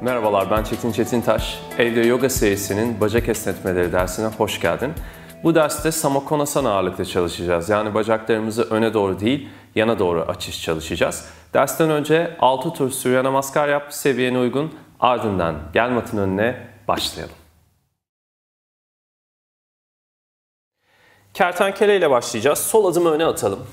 Merhabalar, ben Çetin Çetintaş. Evde Yoga serisinin bacak esnetmeleri dersine hoş geldin. Bu derste Samakonasana ağırlıkta çalışacağız. Yani bacaklarımızı öne doğru değil, yana doğru açış çalışacağız. Dersten önce 6 tur Surya Namaskar yap, seviyene uygun. Ardından gel matın önüne başlayalım. Kertenkele ile başlayacağız. Sol adımı öne atalım.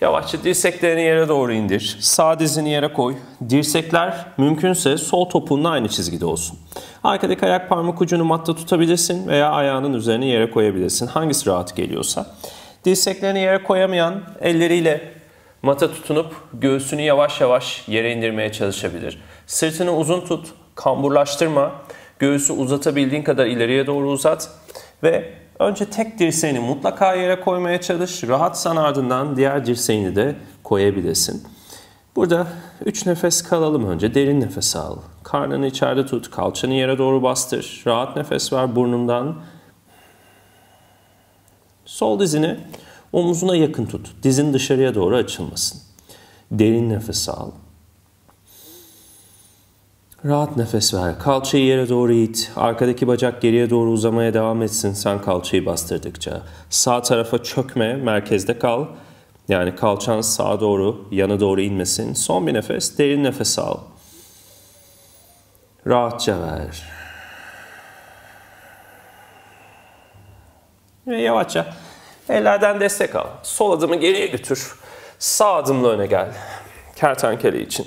Yavaşça dirseklerini yere doğru indir. Sağ dizini yere koy. Dirsekler mümkünse sol topuğunla aynı çizgide olsun. Arkadaki ayak parmak ucunu matta tutabilirsin veya ayağının üzerine yere koyabilirsin. Hangisi rahat geliyorsa. Dirseklerini yere koyamayan elleriyle mata tutunup göğsünü yavaş yavaş yere indirmeye çalışabilir. Sırtını uzun tut, kamburlaştırma. Göğsü uzatabildiğin kadar ileriye doğru uzat ve önce tek dirseğini mutlaka yere koymaya çalış. Rahatsan ardından diğer dirseğini de koyabilirsin. Burada 3 nefes kalalım önce. Derin nefes al. Karnını içeride tut. Kalçanı yere doğru bastır. Rahat nefes ver burnundan. Sol dizini omuzuna yakın tut. Dizin dışarıya doğru açılmasın. Derin nefes al. Rahat nefes ver. Kalçayı yere doğru it. Arkadaki bacak geriye doğru uzamaya devam etsin sen kalçayı bastırdıkça. Sağ tarafa çökme. Merkezde kal. Yani kalçan sağa doğru, yana doğru inmesin. Son bir nefes. Derin nefes al. Rahatça ver. Ve yavaşça ellerden destek al. Sol adımı geriye götür. Sağ adımla öne gel. Kertenkele için.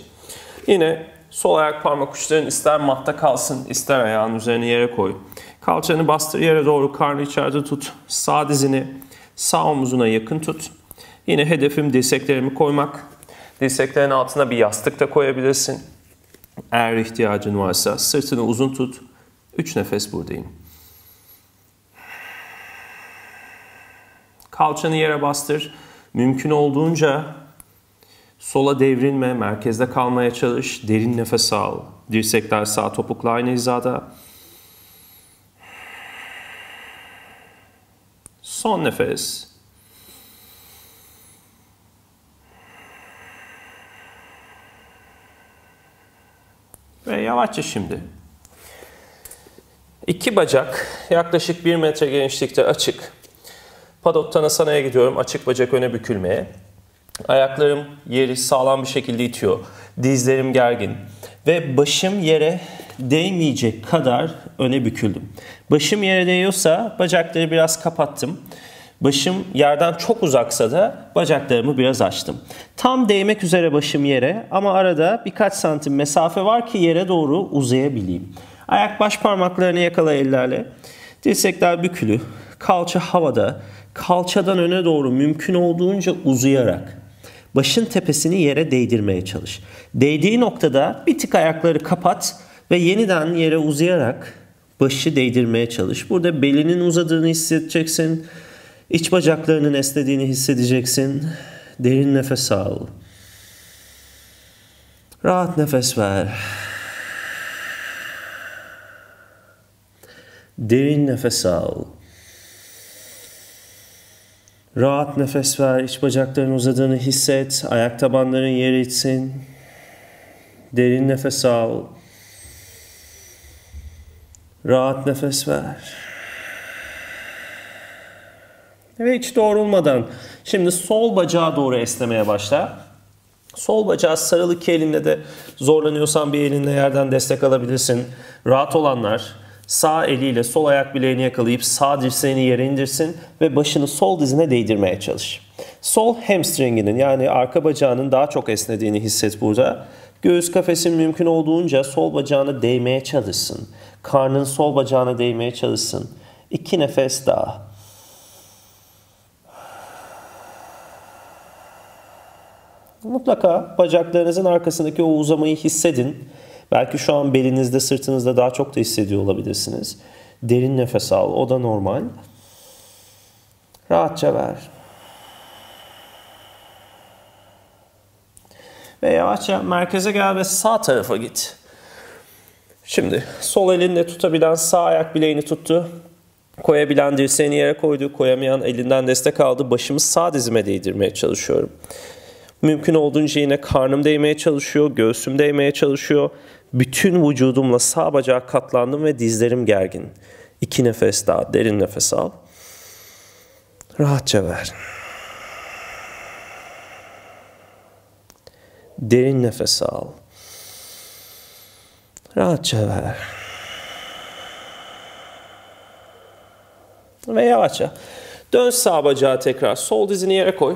Yine sol ayak parmak uçların ister matta kalsın, ister ayağın üzerine yere koy. Kalçanı bastır yere doğru, karnı içeride tut. Sağ dizini sağ omuzuna yakın tut. Yine hedefim dirseklerimi koymak. Dirseklerin altına bir yastık da koyabilirsin. Eğer ihtiyacın varsa sırtını uzun tut. 3 nefes buradayım. Kalçanı yere bastır. Mümkün olduğunca sola devrilme, merkezde kalmaya çalış, derin nefes al. Dirsekler sağ topukla aynı hizada. Son nefes. Ve yavaşça şimdi. İki bacak yaklaşık 1 metre genişlikte açık. Padottanasana gidiyorum açık bacak öne bükülmeye. Ayaklarım yeri sağlam bir şekilde itiyor. Dizlerim gergin. Ve başım yere değmeyecek kadar öne büküldüm. Başım yere değiyorsa bacakları biraz kapattım. Başım yerden çok uzaksa da bacaklarımı biraz açtım. Tam değmek üzere başım yere ama arada birkaç santim mesafe var ki yere doğru uzayabileyim. Ayak baş parmaklarını yakala ellerle. Dirsekler bükülü. Kalça havada. Kalçadan öne doğru mümkün olduğunca uzayarak başın tepesini yere değdirmeye çalış. Değdiği noktada bir tık ayakları kapat ve yeniden yere uzayarak başı değdirmeye çalış. Burada belinin uzadığını hissedeceksin. İç bacaklarının esnediğini hissedeceksin. Derin nefes al. Rahat nefes ver. Derin nefes al. Rahat nefes ver. İç bacakların uzadığını hisset. Ayak tabanların yere itsin. Derin nefes al. Rahat nefes ver. Ve hiç doğrulmadan. Şimdi sol bacağa doğru esnemeye başla. Sol bacağı sarıl iki elinle de zorlanıyorsan bir elinle yerden destek alabilirsin. Rahat olanlar sağ eliyle sol ayak bileğini yakalayıp sağ dirseğini yere indirsin ve başını sol dizine değdirmeye çalış. Sol hamstringinin yani arka bacağının daha çok esnediğini hisset burada. Göğüs kafesin mümkün olduğunca sol bacağına değmeye çalışsın. Karnın sol bacağına değmeye çalışsın. 2 nefes daha. Mutlaka bacaklarınızın arkasındaki o uzamayı hissedin. Belki şu an belinizde, sırtınızda daha çok da hissediyor olabilirsiniz. Derin nefes al. O da normal. Rahatça ver. Ve yavaşça merkeze gel ve sağ tarafa git. Şimdi sol elinle tutabilen sağ ayak bileğini tuttu. Koyabilen dirseğini yere koydu. Koyamayan elinden destek aldı. Başımı sağ dizime değdirmeye çalışıyorum. Mümkün olduğunca yine karnım değmeye çalışıyor, göğsüm değmeye çalışıyor. Bütün vücudumla sağ bacağa katlandım ve dizlerim gergin. 2 nefes daha derin nefes al. Rahatça ver. Derin nefes al. Rahatça ver. Ve yavaşça dön sağ bacağı tekrar. Sol dizini yere koy.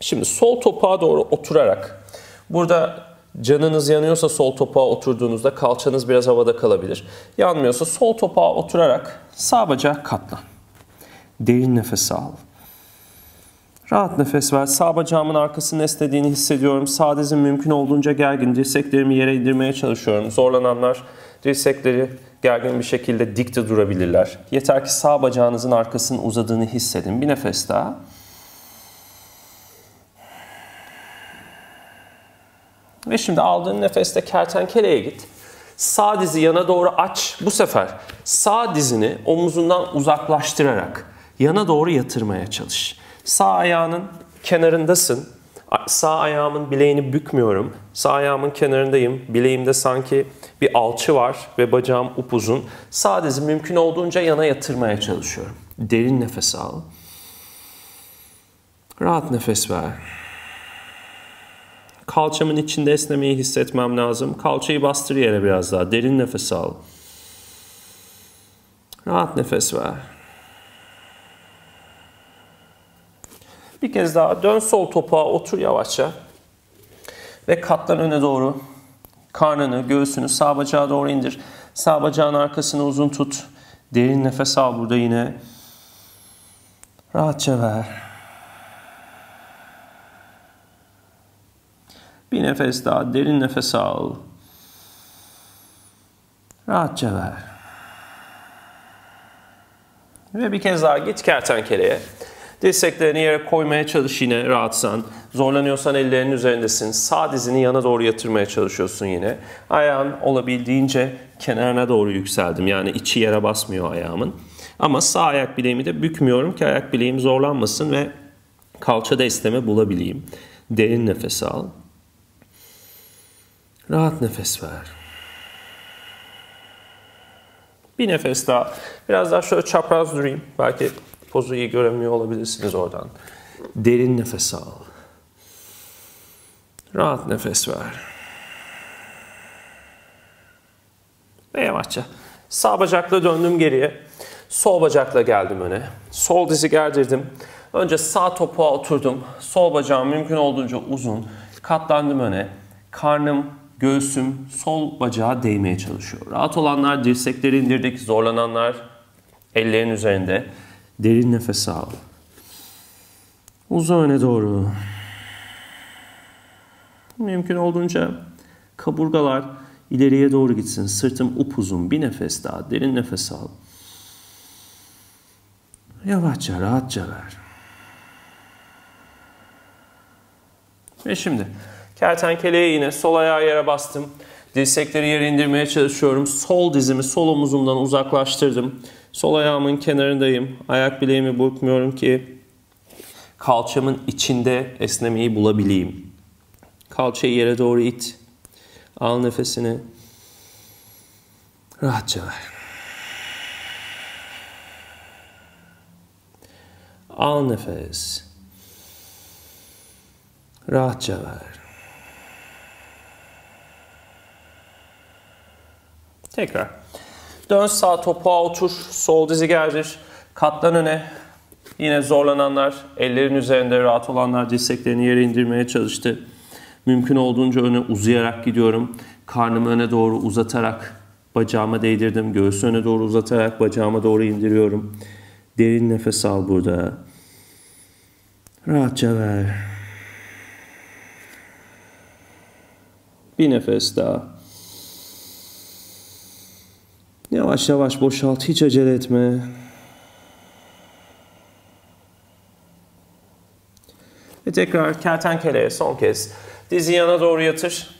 Şimdi sol topuğa doğru oturarak. Burada canınız yanıyorsa sol topuğa oturduğunuzda kalçanız biraz havada kalabilir. Yanmıyorsa sol topuğa oturarak sağ bacağı katlan. Derin nefes al. Rahat nefes ver. Sağ bacağımın arkasını esnediğini hissediyorum. Sağ dizim mümkün olduğunca gergin. Dirseklerimi yere indirmeye çalışıyorum. Zorlananlar dirsekleri gergin bir şekilde dik de durabilirler. Yeter ki sağ bacağınızın arkasının uzadığını hissedin. Bir nefes daha. Ve şimdi aldığın nefeste kertenkeleye git. Sağ dizi yana doğru aç. Bu sefer sağ dizini omuzundan uzaklaştırarak yana doğru yatırmaya çalış. Sağ ayağının kenarındasın. Sağ ayağımın bileğini bükmüyorum. Sağ ayağımın kenarındayım. Bileğimde sanki bir alçı var ve bacağım upuzun. Sağ dizi mümkün olduğunca yana yatırmaya çalışıyorum. Derin nefes al. Rahat nefes ver. Kalçamın içinde esnemeyi hissetmem lazım. Kalçayı bastır yere biraz daha. Derin nefes al. Rahat nefes ver. Bir kez daha dön sol topuğa otur yavaşça. Ve katlan öne doğru. Karnını, göğsünü sağ bacağa doğru indir. Sağ bacağın arkasını uzun tut. Derin nefes al burada yine. Rahatça ver. Bir nefes daha derin nefes al. Rahatça ver. Ve bir kez daha git kertenkeleye. Dirseklerini yere koymaya çalış yine rahatsan. Zorlanıyorsan ellerinin üzerindesin. Sağ dizini yana doğru yatırmaya çalışıyorsun yine. Ayağın olabildiğince kenarına doğru yükseldim. Yani içi yere basmıyor ayağımın. Ama sağ ayak bileğimi de bükmüyorum ki ayak bileğim zorlanmasın ve kalçada esneme bulabileyim. Derin nefes al. Rahat nefes ver. Bir nefes daha. Biraz daha şöyle çapraz durayım. Belki pozu iyi göremiyor olabilirsiniz oradan. Derin nefes al. Rahat nefes ver. Ve yavaşça. Sağ bacakla döndüm geriye. Sol bacakla geldim öne. Sol dizi gerdirdim. Önce sağ topuğa oturdum. Sol bacağım mümkün olduğunca uzun. Katlandım öne. Karnım, göğsüm, sol bacağa değmeye çalışıyor. Rahat olanlar dirsekleri indirdik. Zorlananlar ellerin üzerinde. Derin nefes al. Uza öne doğru. Mümkün olduğunca kaburgalar ileriye doğru gitsin. Sırtım upuzun. Bir nefes daha. Derin nefes al. Yavaşça, rahatça ver. Ve şimdi kertenkeleye yine sol ayağı yere bastım. Dirsekleri yere indirmeye çalışıyorum. Sol dizimi sol omuzumdan uzaklaştırdım. Sol ayağımın kenarındayım. Ayak bileğimi bükmüyorum ki kalçamın içinde esnemeyi bulabileyim. Kalçayı yere doğru it. Al nefesini. Rahatça ver. Al nefes. Rahatça ver. Tekrar. Dön sağ topuğa otur. Sol dizi gerdir. Katlan öne. Yine zorlananlar ellerin üzerinde, rahat olanlar dirseklerini yere indirmeye çalıştı. Mümkün olduğunca öne uzayarak gidiyorum. Karnımı öne doğru uzatarak bacağıma değdirdim. Göğsü öne doğru uzatarak bacağıma doğru indiriyorum. Derin nefes al burada. Rahatça ver. Bir nefes daha. Yavaş yavaş boşalt. Hiç acele etme. Ve tekrar kertenkeleye son kez. Dizi yana doğru yatır.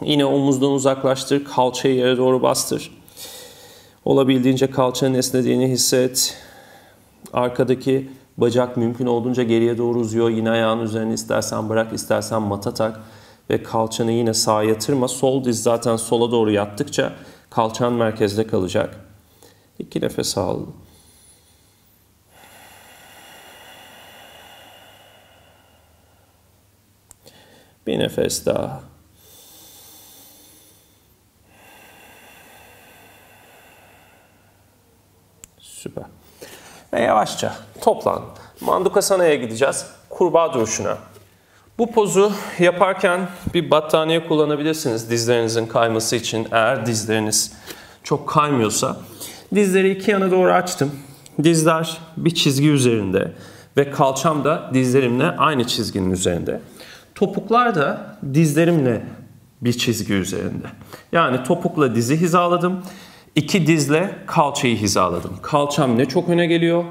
Yine omuzdan uzaklaştır. Kalçayı yere doğru bastır. Olabildiğince kalçanın esnediğini hisset. Arkadaki Bacak mümkün olduğunca geriye doğru uzuyor. Yine ayağın üzerine istersen bırak, istersen mata tak. Ve kalçanı yine sağa yatırma. Sol diz zaten sola doğru yattıkça kalçan merkezde kalacak. İki nefes al. Bir nefes daha. Süper. Ve yavaşça toplan. Mandukasana'ya gideceğiz. Kurbağa duruşuna. Bu pozu yaparken bir battaniye kullanabilirsiniz dizlerinizin kayması için. Eğer dizleriniz çok kaymıyorsa. Dizleri iki yana doğru açtım. Dizler bir çizgi üzerinde. Ve kalçam da dizlerimle aynı çizginin üzerinde. Topuklar da dizlerimle bir çizgi üzerinde. Yani topukla dizi hizaladım. İki dizle kalçayı hizaladım. Kalçam ne çok öne geliyor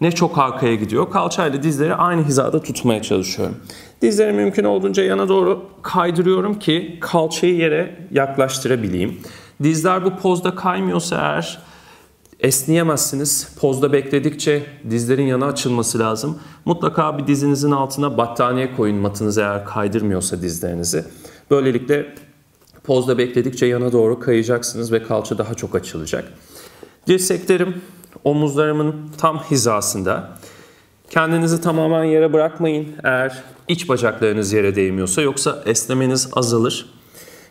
ne çok arkaya gidiyor. Kalçayla dizleri aynı hizada tutmaya çalışıyorum. Dizleri mümkün olduğunca yana doğru kaydırıyorum ki kalçayı yere yaklaştırabileyim. Dizler bu pozda kaymıyorsa eğer esneyemezsiniz. Pozda bekledikçe dizlerin yana açılması lazım. Mutlaka bir dizinizin altına battaniye koyun matınız eğer kaydırmıyorsa dizlerinizi. Böylelikle pozda bekledikçe yana doğru kayacaksınız ve kalça daha çok açılacak. Dirseklerim omuzlarımın tam hizasında. Kendinizi tamamen yere bırakmayın eğer iç bacaklarınız yere değmiyorsa, yoksa esnemeniz azalır.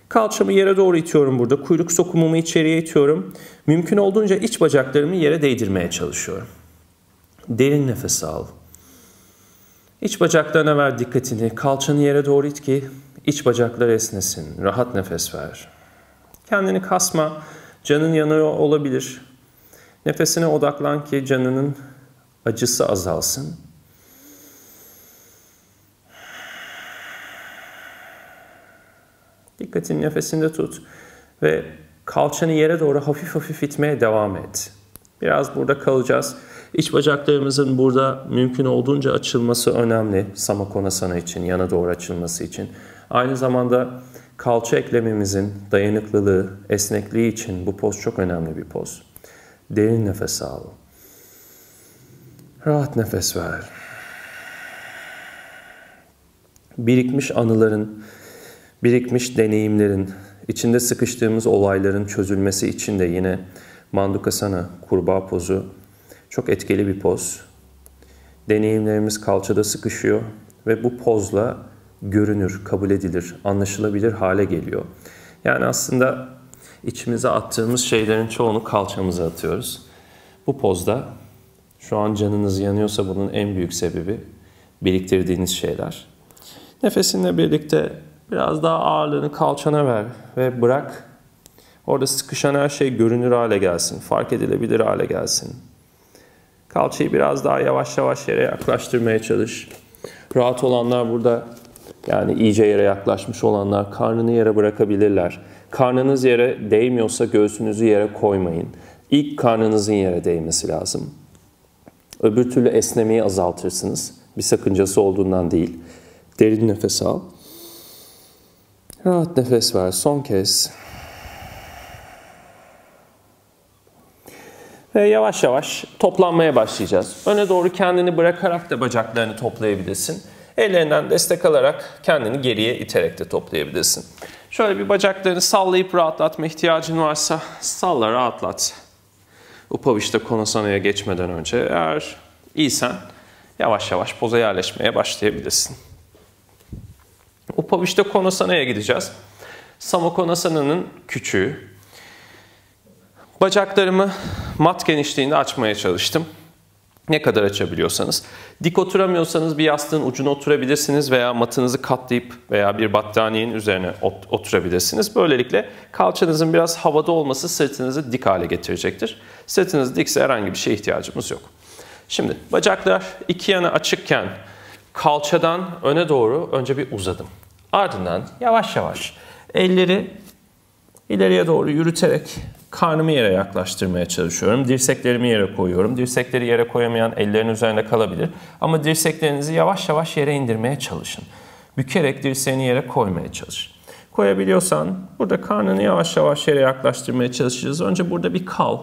Kalçamı yere doğru itiyorum burada. Kuyruk sokumumu içeriye itiyorum. Mümkün olduğunca iç bacaklarımı yere değdirmeye çalışıyorum. Derin nefes al. İç bacaklarına ver dikkatini. Kalçanı yere doğru it ki iç bacaklar esnesin. Rahat nefes ver. Kendini kasma. Canın yanıyor olabilir. Nefesine odaklan ki canının acısı azalsın. Dikkatini nefesinde tut ve kalçanı yere doğru hafif hafif itmeye devam et. Biraz burada kalacağız. İç bacaklarımızın burada mümkün olduğunca açılması önemli. Samakonasana için, yana doğru açılması için. Aynı zamanda kalça eklemimizin dayanıklılığı, esnekliği için bu poz çok önemli bir poz. Derin nefes al. Rahat nefes ver. Birikmiş anıların, birikmiş deneyimlerin, içinde sıkıştığımız olayların çözülmesi için de yine Mandukasana, kurbağa pozu çok etkili bir poz. Deneyimlerimiz kalçada sıkışıyor ve bu pozla görünür, kabul edilir, anlaşılabilir hale geliyor. Yani aslında içimize attığımız şeylerin çoğunu kalçamıza atıyoruz. Bu pozda şu an canınız yanıyorsa bunun en büyük sebebi biriktirdiğiniz şeyler. Nefesinle birlikte biraz daha ağırlığını kalçana ver ve bırak. Orada sıkışan her şey görünür hale gelsin, fark edilebilir hale gelsin. Kalçayı biraz daha yavaş yavaş yere yaklaştırmaya çalış. Rahat olanlar burada, yani iyice yere yaklaşmış olanlar karnını yere bırakabilirler. Karnınız yere değmiyorsa göğsünüzü yere koymayın. İlk karnınızın yere değmesi lazım. Öbür türlü esnemeyi azaltırsınız. Bir sakıncası olduğundan değil. Derin nefes al. Rahat nefes ver. Son kez. Ve yavaş yavaş toplanmaya başlayacağız. Öne doğru kendini bırakarak da bacaklarını toplayabilirsin. Ellerinden destek alarak kendini geriye iterek de toplayabilirsin. Şöyle bir bacaklarını sallayıp rahatlatma ihtiyacın varsa salla, rahatlat. Upaviṣṭa Koṇāsana'ya geçmeden önce eğer iyisen yavaş yavaş poza yerleşmeye başlayabilirsin. Upaviṣṭa Koṇāsana'ya gideceğiz. Samakonasana'nın küçüğü. Bacaklarımı mat genişliğinde açmaya çalıştım. Ne kadar açabiliyorsanız. Dik oturamıyorsanız bir yastığın ucuna oturabilirsiniz veya matınızı katlayıp veya bir battaniyenin üzerine oturabilirsiniz. Böylelikle kalçanızın biraz havada olması sırtınızı dik hale getirecektir. Sırtınız dikse herhangi bir şeye ihtiyacımız yok. Şimdi bacaklar iki yana açıkken kalçadan öne doğru önce bir uzadım. Ardından yavaş yavaş elleri ileriye doğru yürüterek karnımı yere yaklaştırmaya çalışıyorum. Dirseklerimi yere koyuyorum. Dirsekleri yere koyamayan ellerin üzerinde kalabilir. Ama dirseklerinizi yavaş yavaş yere indirmeye çalışın. Bükerek dirseğini yere koymaya çalış. Koyabiliyorsan burada karnını yavaş yavaş yere yaklaştırmaya çalışacağız. Önce burada bir kal.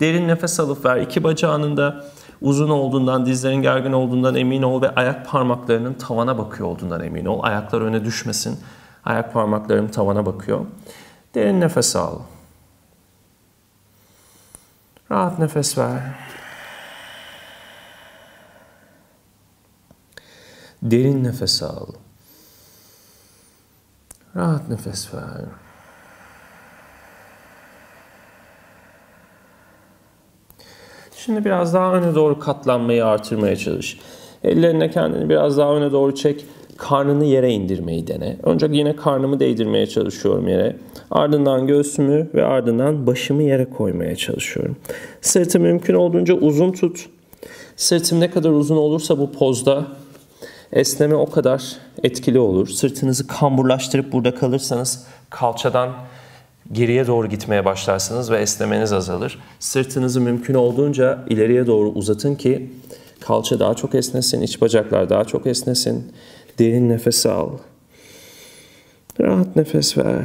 Derin nefes alıp ver. İki bacağının da uzun olduğundan, dizlerin gergin olduğundan emin ol ve ayak parmaklarının tavana bakıyor olduğundan emin ol. Ayaklar öne düşmesin. Ayak parmaklarım tavana bakıyor. Derin nefes al. Rahat nefes ver. Derin nefes al. Rahat nefes ver. Şimdi biraz daha öne doğru katlanmayı artırmaya çalış. Ellerine kendini biraz daha öne doğru çek. Karnını yere indirmeyi dene. Önce yine karnımı değdirmeye çalışıyorum yere. Ardından göğsümü ve ardından başımı yere koymaya çalışıyorum. Sırtı mümkün olduğunca uzun tut. Sırtım ne kadar uzun olursa bu pozda esneme o kadar etkili olur. Sırtınızı kamburlaştırıp burada kalırsanız kalçadan geriye doğru gitmeye başlarsınız ve esnemeniz azalır. Sırtınızı mümkün olduğunca ileriye doğru uzatın ki kalça daha çok esnesin, iç bacaklar daha çok esnesin. Derin nefes al. Rahat nefes ver.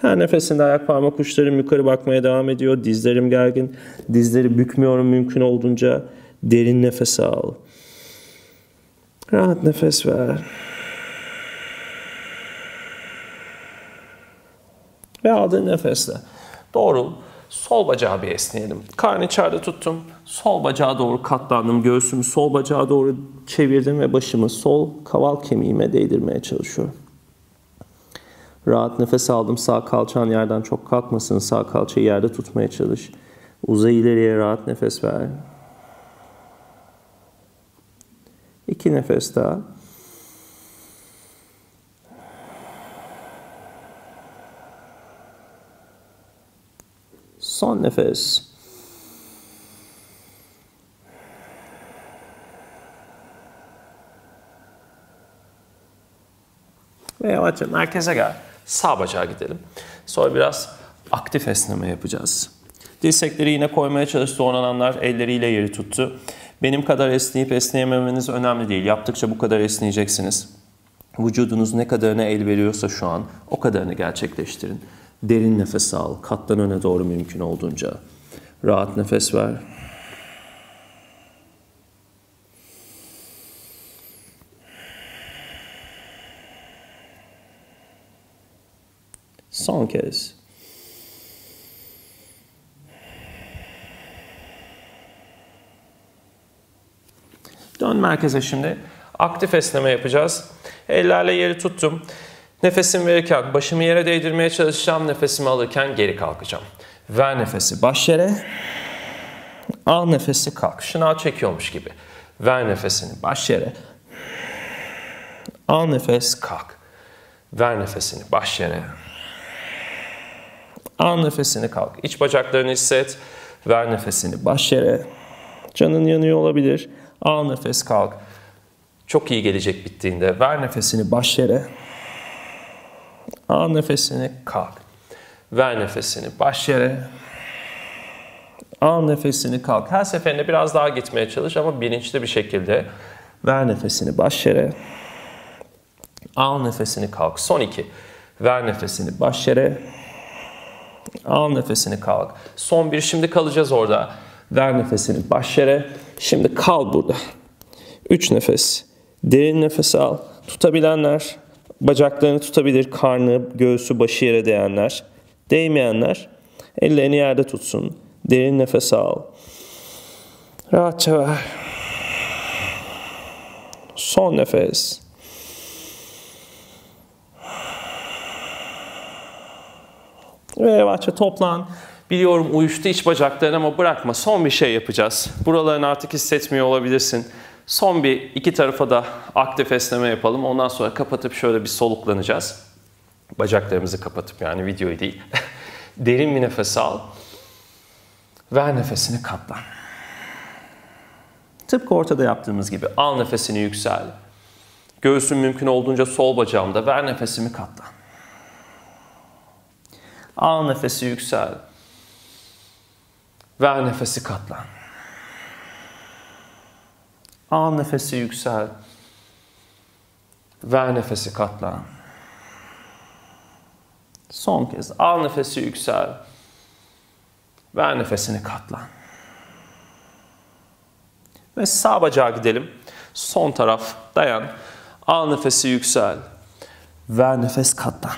Her nefesinde ayak parmak uçlarım yukarı bakmaya devam ediyor. Dizlerim gergin. Dizleri bükmüyorum mümkün olduğunca. Derin nefes al. Rahat nefes ver. Ve aldığın nefesle doğrul. Sol bacağı bir esneyelim. Karnı içeride tuttum. Sol bacağa doğru katlandım. Göğsümü sol bacağa doğru çevirdim ve başımı sol kaval kemiğime değdirmeye çalışıyorum. Rahat nefes aldım. Sağ kalçan yerden çok kalkmasın. Sağ kalçayı yerde tutmaya çalış. Uzay ileriye, rahat nefes ver. 2 nefes daha. Son nefes. Ve yavaşça merkeze gel. Sağ bacağa gidelim. Sonra biraz aktif esneme yapacağız. Dirsekleri yine koymaya çalıştı. Orananlar elleriyle yeri tuttu. Benim kadar esneyip esneyememeniz önemli değil. Yaptıkça bu kadar esneyeceksiniz. Vücudunuz ne kadarına el veriyorsa şu an o kadarını gerçekleştirin. Derin nefes al. Katlan öne doğru mümkün olduğunca. Rahat nefes ver. Son kez. Dön merkeze şimdi. Aktif esneme yapacağız. Ellerle yeri tuttum. Nefesim verirken başımı yere değdirmeye çalışacağım. Nefesimi alırken geri kalkacağım. Ver nefesi baş yere. Al nefesi kalk. Şınav çekiyormuş gibi. Ver nefesini baş yere. Al nefes kalk. Ver nefesini baş yere. Al nefesini kalk. İç bacaklarını hisset. Ver nefesini baş yere. Canın yanıyor olabilir. Al nefes kalk. Çok iyi gelecek bittiğinde. Ver nefesini baş yere. Al nefesini kalk. Ver nefesini baş yere. Al nefesini kalk. Her seferinde biraz daha gitmeye çalış ama bilinçli bir şekilde. Ver nefesini baş yere. Al nefesini kalk. Son 2. Ver nefesini baş yere. Al nefesini kalk. Son 1. Şimdi kalacağız orada. Ver nefesini baş yere. Şimdi kal burada. 3 nefes. Derin nefes al. Tutabilenler bacaklarını tutabilir. Karnı, göğsü, başı yere değenler. Değmeyenler ellerini yerde tutsun. Derin nefes al. Rahatça ver. Son nefes. Ve yavaşça toplan. Biliyorum uyuştu iç bacakların ama bırakma. Son bir şey yapacağız. Buralarını artık hissetmiyor olabilirsin. Son bir 2 tarafa da aktif esneme yapalım. Ondan sonra kapatıp şöyle bir soluklanacağız. Bacaklarımızı kapatıp yani videoyu değil. Derin bir nefes al. Ver nefesini katlan. Tıpkı ortada yaptığımız gibi. Al nefesini yüksel. Göğsüm mümkün olduğunca sol bacağımda. Ver nefesimi katlan. Al nefesi yüksel. Ver nefesi katlan. Al nefesi yüksel. Ver nefesi katlan. Son kez. Al nefesi yüksel. Ver nefesini, katlan. Ve sağ bacağa gidelim. Son taraf, dayan. Al nefesi, yüksel. Ver nefes, katlan.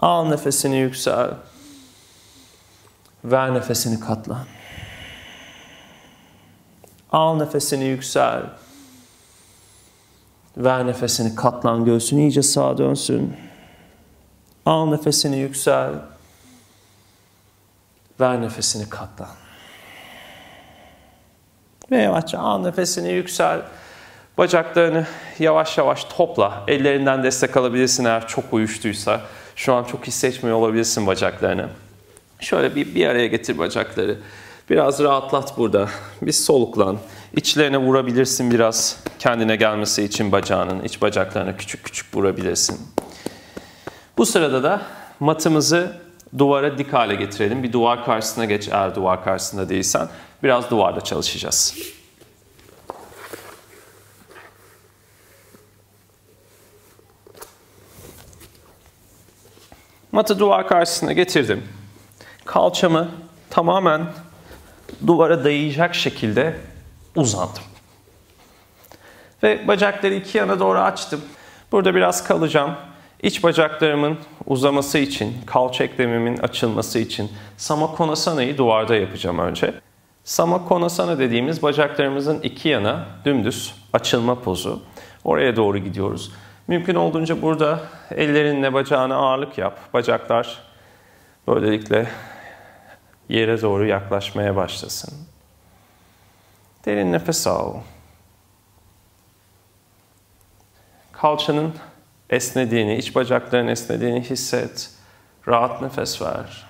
Al nefesini, yüksel. Ver nefesini, katlan. Al nefesini, yüksel. Ver nefesini, katlan. Göğsünü iyice sağa dönsün. Al nefesini, yüksel. Ver nefesini, katlan. Ve yavaşça al nefesini, yüksel. Bacaklarını yavaş yavaş topla. Ellerinden destek alabilirsin eğer çok uyuştuysa. Şu an çok hissetmiyor olabilirsin bacaklarını. Şöyle bir araya getir bacakları. Biraz rahatlat burada. Bir soluklan. İçlerine vurabilirsin biraz. Kendine gelmesi için bacağının iç bacaklarına küçük küçük vurabilirsin. Bu sırada da matımızı duvara dik hale getirelim. Bir duvar karşısına geç eğer duvar karşısında değilsen. Biraz duvarda çalışacağız. Matı duvar karşısına getirdim. Kalçamı tamamen duvara dayayacak şekilde uzandım. Ve bacakları iki yana doğru açtım. Burada biraz kalacağım. İç bacaklarımın uzaması için, kalça eklemimin açılması için Samakonasana'yı duvarda yapacağım önce. Samakonasana dediğimiz bacaklarımızın iki yana dümdüz açılma pozu. Oraya doğru gidiyoruz. Mümkün olduğunca burada ellerinle bacağına ağırlık yap. Bacaklar böylelikle yere doğru yaklaşmaya başlasın. Derin nefes al. Kalçanın esnediğini, iç bacakların esnediğini hisset. Rahat nefes ver.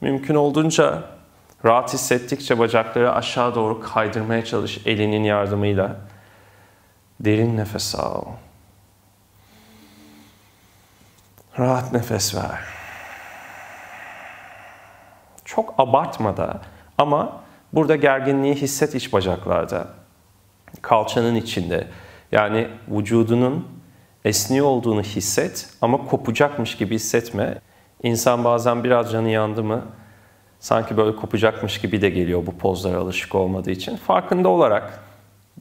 Mümkün olduğunca rahat hissettikçe bacakları aşağı doğru kaydırmaya çalış elinin yardımıyla. Derin nefes al. Rahat nefes ver. Çok abartmadan ama burada gerginliği hisset iç bacaklarda. Kalçanın içinde. Yani vücudunun esniyor olduğunu hisset ama kopacakmış gibi hissetme. İnsan bazen biraz canı yandı mı sanki böyle kopacakmış gibi de geliyor bu pozlara alışık olmadığı için. Farkında olarak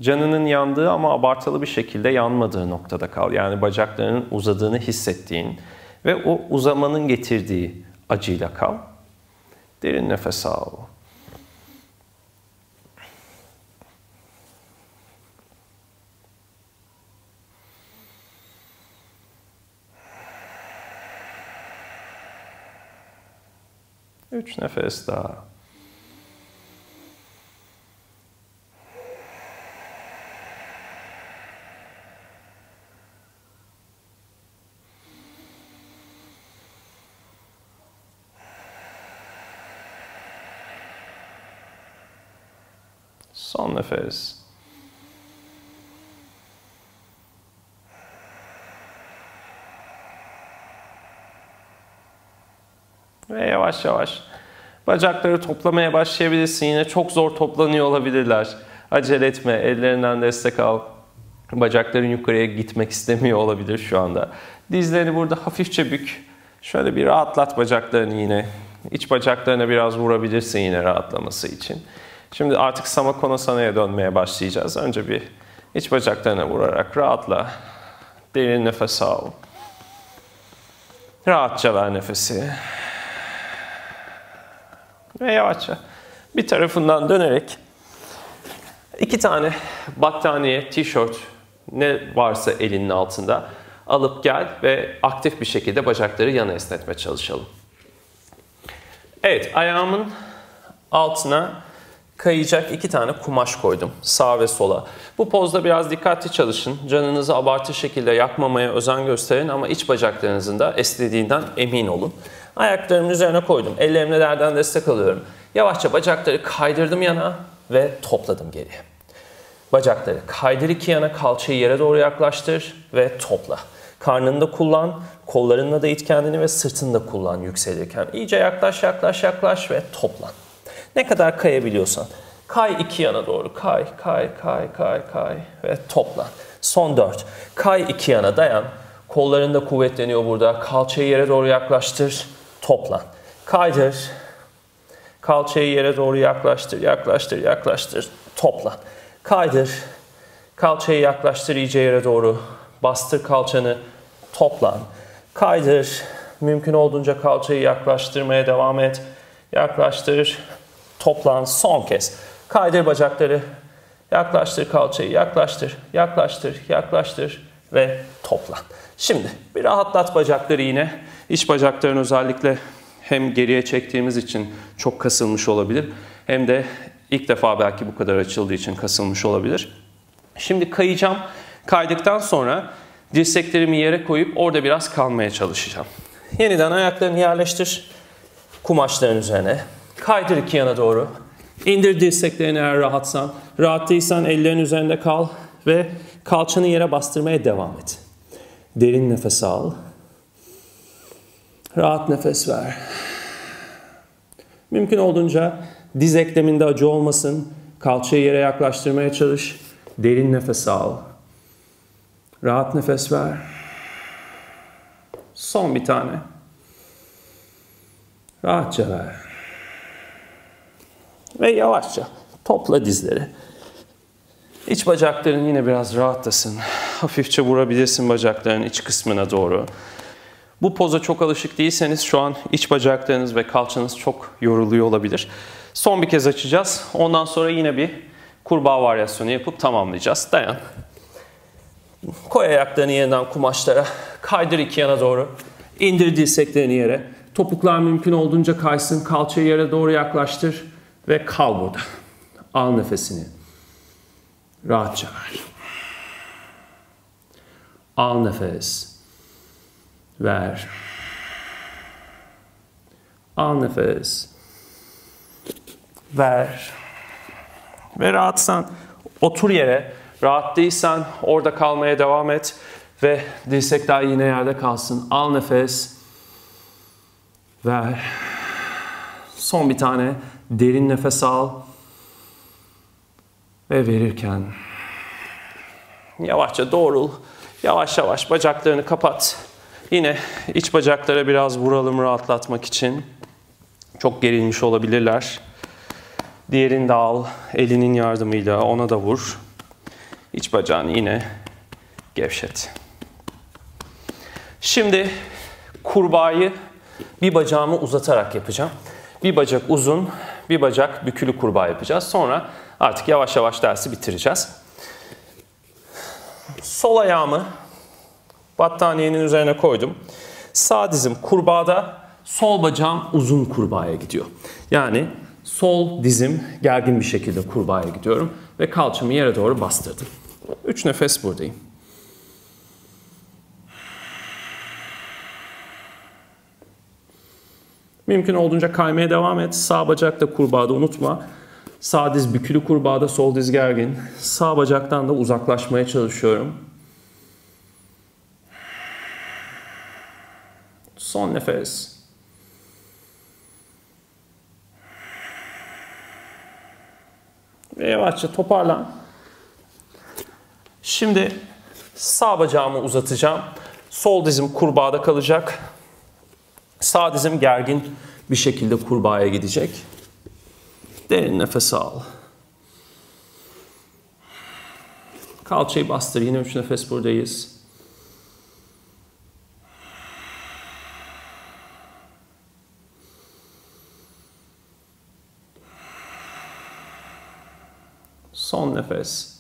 canının yandığı ama abartılı bir şekilde yanmadığı noktada kal. Yani bacaklarının uzadığını hissettiğin ve o uzamanın getirdiği acıyla kal. Derin nefes al. Üç nefes daha. Son nefes. Ve yavaş yavaş bacakları toplamaya başlayabilirsin. Yine çok zor toplanıyor olabilirler. Acele etme, ellerinden destek al. Bacakların yukarıya gitmek istemiyor olabilir şu anda. Dizlerini burada hafifçe bük. Şöyle bir rahatlat bacaklarını yine. İç bacaklarına biraz vurabilirsin yine rahatlaması için. Şimdi artık Samakonasana'ya dönmeye başlayacağız. Önce bir iç bacaklarına vurarak rahatla. Derin nefes al. Rahatça ver nefesi. Ve yavaşça bir tarafından dönerek iki tane battaniye, tişört ne varsa elinin altında alıp gel ve aktif bir şekilde bacakları yana esnetme çalışalım. Evet, ayağımın altına kayacak iki tane kumaş koydum sağa ve sola. Bu pozda biraz dikkatli çalışın. Canınızı abartı şekilde yakmamaya özen gösterin ama iç bacaklarınızın da esnediğinden emin olun. Ayaklarımın üzerine koydum. Ellerimle yerden destek alıyorum. Yavaşça bacakları kaydırdım yana ve topladım geriye. Bacakları kaydır iki yana, kalçayı yere doğru yaklaştır ve topla. Karnını da kullan, kollarınla da it kendini ve sırtını da kullan yükselirken. İyice yaklaş, yaklaş, yaklaş ve toplan. Ne kadar kayabiliyorsan. Kay iki yana doğru. Kay, kay, kay, kay, kay ve toplan. Son 4. Kay iki yana, dayan. Kolların da kuvvetleniyor burada. Kalçayı yere doğru yaklaştır. Toplan. Kaydır. Kalçayı yere doğru yaklaştır. Yaklaştır. Yaklaştır. Toplan. Kaydır. Kalçayı yaklaştır iyice yere doğru. Bastır kalçanı. Toplan. Kaydır. Mümkün olduğunca kalçayı yaklaştırmaya devam et. Yaklaştır. Toplan. Son kez. Kaydır bacakları. Yaklaştır kalçayı. Yaklaştır. Yaklaştır. Yaklaştır. Ve toplan. Şimdi bir rahatlat bacakları yine. İç bacakların özellikle hem geriye çektiğimiz için çok kasılmış olabilir. Hem de ilk defa belki bu kadar açıldığı için kasılmış olabilir. Şimdi kayacağım. Kaydıktan sonra dirseklerimi yere koyup orada biraz kalmaya çalışacağım. Yeniden ayaklarını yerleştir. Kumaşların üzerine. Kaydır iki yana doğru. İndir dirseklerini eğer rahatsan. Rahat değilsen ellerin üzerinde kal ve kalçanı yere bastırmaya devam et. Derin nefes al. Rahat nefes ver. Mümkün olduğunca diz ekleminde acı olmasın. Kalçayı yere yaklaştırmaya çalış. Derin nefes al. Rahat nefes ver. Son bir tane. Rahatça ver. Ve yavaşça topla dizleri. İç bacakların yine biraz rahatlasın. Hafifçe vurabilirsin bacakların iç kısmına doğru. Bu poza çok alışık değilseniz şu an iç bacaklarınız ve kalçanız çok yoruluyor olabilir. Son bir kez açacağız. Ondan sonra yine bir kurbağa varyasyonu yapıp tamamlayacağız. Dayan. Koy ayaklarını yeniden kumaşlara. Kaydır iki yana doğru. İndir dirseklerini yere. Topuklar mümkün olduğunca kaysın. Kalçayı yere doğru yaklaştır. Ve kal burada. Al nefesini. Rahatça ver. Al nefes. Ver. Al nefes. Ver. Ve rahatsan otur yere. Rahat değilsen orada kalmaya devam et. Ve dirsekler yine yerde kalsın. Al nefes. Ver. Son bir tane. Derin nefes al. Ve verirken yavaşça doğrul. Yavaş yavaş bacaklarını kapat. Yine iç bacaklara biraz vuralım rahatlatmak için. Çok gerilmiş olabilirler. Diğerini de al. Elinin yardımıyla ona da vur. İç bacağını yine gevşet. Şimdi kurbağayı bir bacağımı uzatarak yapacağım. Bir bacak uzun, bir bacak bükülü kurbağa yapacağız. Sonra artık yavaş yavaş dersi bitireceğiz. Sol ayağımı battaniyenin üzerine koydum. Sağ dizim kurbağada, sol bacağım uzun kurbağaya gidiyor. Yani sol dizim gergin bir şekilde kurbağaya gidiyorum. Ve kalçamı yere doğru bastırdım. 3 nefes buradayım. Mümkün olduğunca kaymaya devam et. Sağ bacak da kurbağada unutma. Sağ diz bükülü kurbağada, sol diz gergin. Sağ bacaktan da uzaklaşmaya çalışıyorum. Son nefes. Ve yavaşça toparlan. Şimdi sağ bacağımı uzatacağım. Sol dizim kurbağada kalacak. Sağ dizim gergin bir şekilde kurbağaya gidecek. Derin nefes al. Kalçayı bastır. Yine 3 nefes buradayız. Son nefes.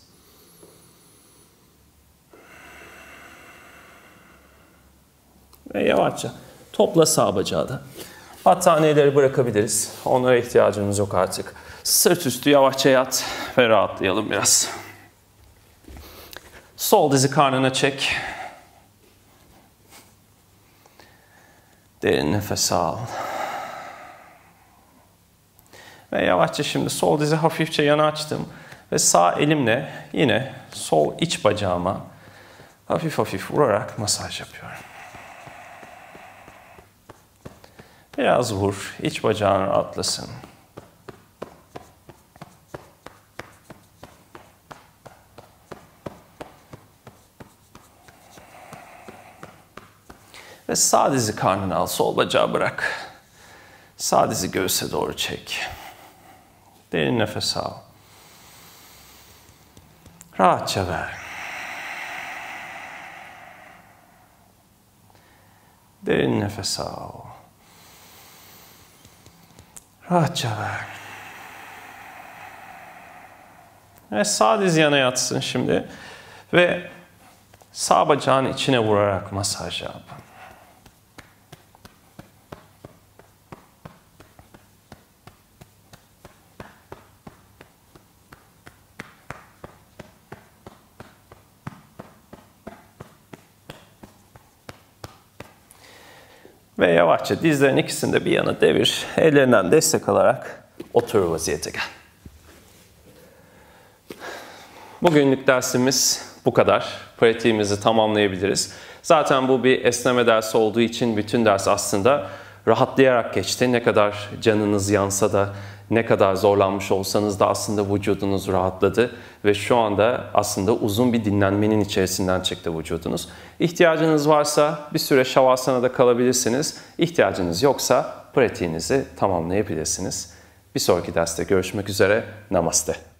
Ve yavaşça topla sağ bacağı da. Battaniyeleri bırakabiliriz. Onlara ihtiyacımız yok artık. Sırt üstü yavaşça yat ve rahatlayalım biraz. Sol dizi karnına çek. Derin nefes al. Ve yavaşça şimdi sol dizi hafifçe yana açtım. Ve sağ elimle yine sol iç bacağıma hafif hafif vurarak masaj yapıyorum. Biraz vur. İç bacağın rahatlasın. Ve sağ dizi karnına al, sol bacağı bırak. Sağ dizi göğüse doğru çek. Derin nefes al. Rahatça ver. Derin nefes al. Rahatça ver. Ve sağ diz yana yatsın şimdi. Ve sağ bacağın içine vurarak masaj yap. Ve yavaşça dizlerin ikisini de bir yana devir. Ellerinden destek alarak oturur vaziyete gel. Bugünlük dersimiz bu kadar. Pratiğimizi tamamlayabiliriz. Zaten bu bir esneme dersi olduğu için bütün ders aslında rahatlayarak geçti. Ne kadar canınız yansa da, ne kadar zorlanmış olsanız da aslında vücudunuz rahatladı. Ve şu anda aslında uzun bir dinlenmenin içerisinden çıktı vücudunuz. İhtiyacınız varsa bir süre şavasana'da kalabilirsiniz. İhtiyacınız yoksa pratiğinizi tamamlayabilirsiniz. Bir sonraki derste görüşmek üzere. Namaste.